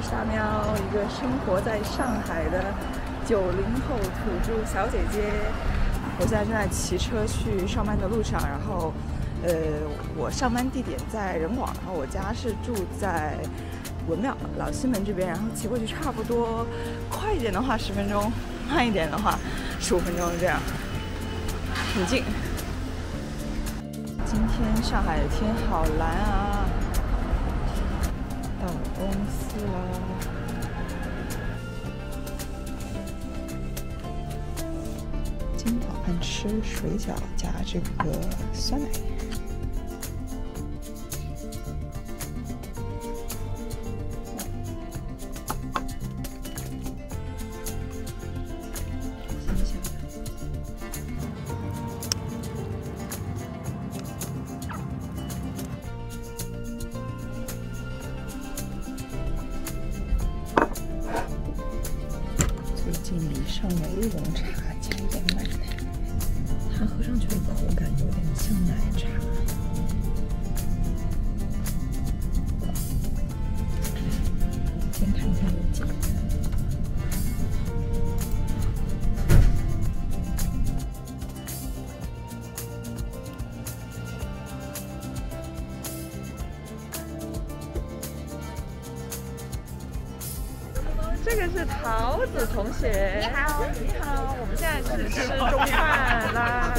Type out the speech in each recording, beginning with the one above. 我是大喵，一个生活在上海的90后土著小姐姐。我现在正在骑车去上班的路上，然后，我上班地点在人广，然后我家是住在文庙老西门这边，然后骑过去差不多，快一点的话10分钟，慢一点的话15分钟，这样很近。今天上海的天好蓝啊！到了公司了。今早饭吃水饺加这个酸奶。最近迷上了乌龙茶，加一点奶。 它喝上去的口感有点像奶茶，先看一下有几个。 这个是桃子同学，你好，你好，我们现在是吃中饭啦。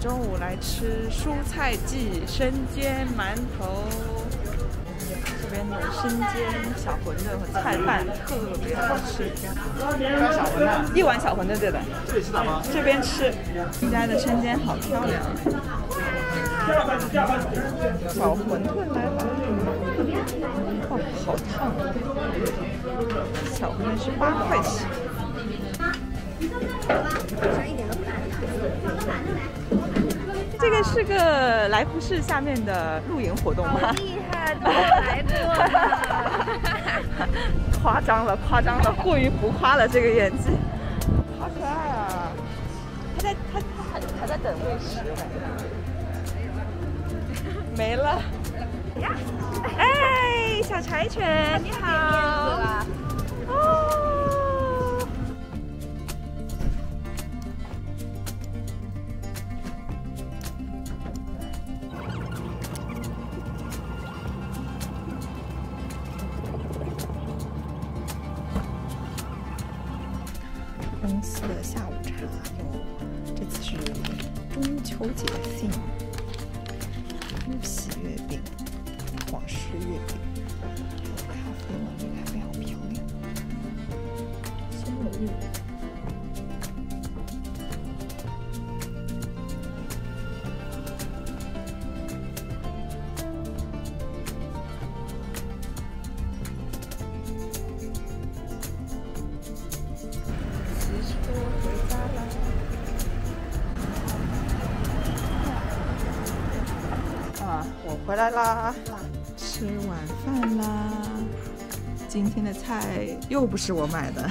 中午来吃蔬菜季生煎馒头，这边的生煎小馄饨和菜饭特别好吃。小馄饨，一碗小馄饨对的。这里吃啥吗？这边吃，你家的生煎好漂亮。小馄饨来了。 哦，好烫！小馄饨是8块起。这个是个来福士下面的露营活动吗？厉害，都来过了。夸张了，夸张了，过于浮夸了，这个演技。好可爱啊！他还在等喂食。没了。 哎，小柴犬，你好！哦，公司的下午茶有，这次是中秋节theme，日系月饼。 广式月饼，还有咖啡，哇，这咖啡好漂亮！松露月饼。骑车回家啦！啊，我回来啦！ 吃晚饭啦！今天的菜又不是我买的